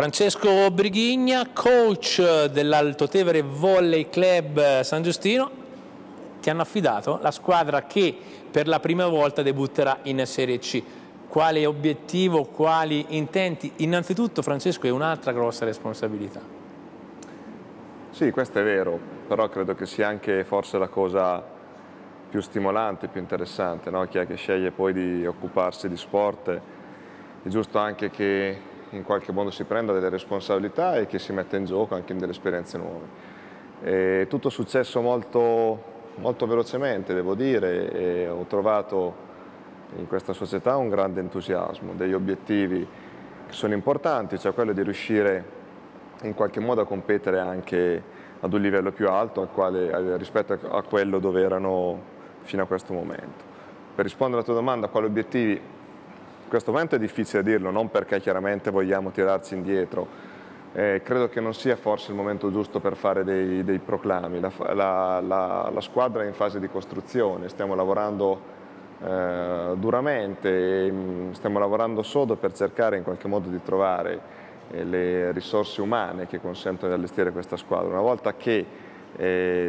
Francesco Brighigna, coach dell'Alto Tevere Volley Club San Giustino, ti hanno affidato la squadra che per la prima volta debutterà in Serie C. Quale obiettivo, quali intenti? Innanzitutto, Francesco, è un'altra grossa responsabilità. Sì, questo è vero, però credo che sia anche forse la cosa più stimolante, più interessante, no? Chi è che sceglie poi di occuparsi di sport, è giusto anche che in qualche modo si prenda delle responsabilità e che si metta in gioco anche in delle esperienze nuove. È tutto successo molto velocemente, devo dire, e ho trovato in questa società un grande entusiasmo, degli obiettivi che sono importanti, cioè quello di riuscire in qualche modo a competere anche ad un livello più alto rispetto a quello dove erano fino a questo momento. Per rispondere alla tua domanda, quali obiettivi? In questo momento è difficile dirlo, non perché chiaramente vogliamo tirarci indietro. Credo che non sia forse il momento giusto per fare dei proclami. La squadra è in fase di costruzione, stiamo lavorando duramente e stiamo lavorando sodo per cercare in qualche modo di trovare le risorse umane che consentono di allestire questa squadra. Una volta che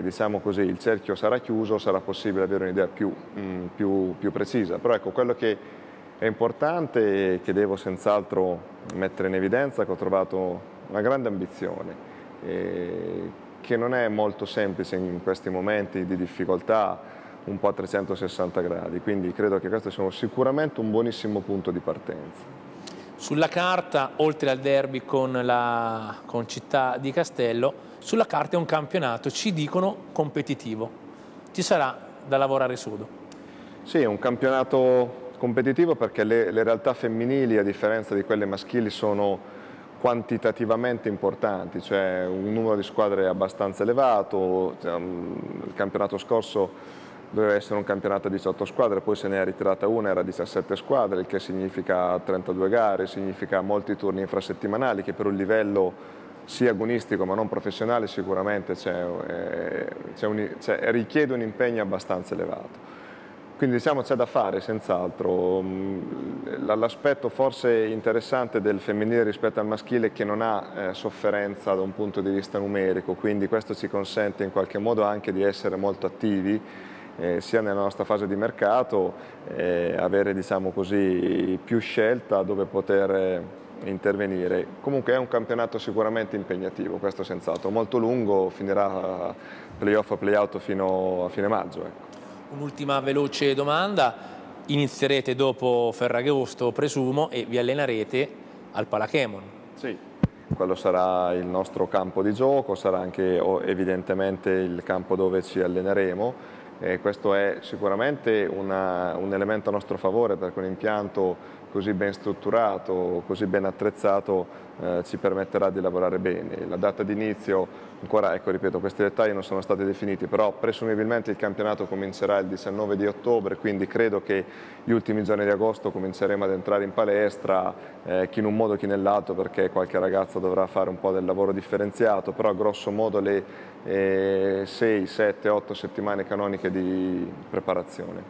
diciamo così, il cerchio sarà chiuso, sarà possibile avere un'idea più precisa. Però ecco, quello che è importante e che devo senz'altro mettere in evidenza è che ho trovato una grande ambizione che non è molto semplice in questi momenti di difficoltà, un po' a 360 gradi, quindi credo che questo sia sicuramente un buonissimo punto di partenza. Sulla carta, oltre al derby con Città di Castello, sulla carta è un campionato, ci dicono, competitivo. Ci sarà da lavorare sodo? Sì, è un campionato competitivo perché le realtà femminili, a differenza di quelle maschili, sono quantitativamente importanti, cioè un numero di squadre abbastanza elevato. Il campionato scorso doveva essere un campionato a 18 squadre, poi se ne è ritirata una, era 17 squadre, il che significa 32 gare, significa molti turni infrasettimanali, che per un livello sia agonistico ma non professionale sicuramente richiede un impegno abbastanza elevato. Quindi diciamo c'è da fare senz'altro. L'aspetto forse interessante del femminile rispetto al maschile è che non ha sofferenza da un punto di vista numerico, quindi questo ci consente in qualche modo anche di essere molto attivi sia nella nostra fase di mercato, avere diciamo così più scelta dove poter intervenire. Comunque è un campionato sicuramente impegnativo, questo senz'altro, molto lungo, finirà playoff o playout fino a fine maggio. Ecco. Un'ultima veloce domanda, inizierete dopo Ferragosto presumo e vi allenerete al Palacemon? Sì. Quello sarà il nostro campo di gioco, sarà anche evidentemente il campo dove ci alleneremo. Questo è sicuramente un elemento a nostro favore perché un impianto così ben strutturato, così ben attrezzato ci permetterà di lavorare bene. La data di inizio, ancora ecco, ripeto, questi dettagli non sono stati definiti, però presumibilmente il campionato comincerà il 19 di ottobre, quindi credo che gli ultimi giorni di agosto cominceremo ad entrare in palestra, chi in un modo chi nell'altro, perché qualche ragazza dovrà fare un po' del lavoro differenziato, però grosso modo le 6, 7, 8 settimane canoniche di preparazione.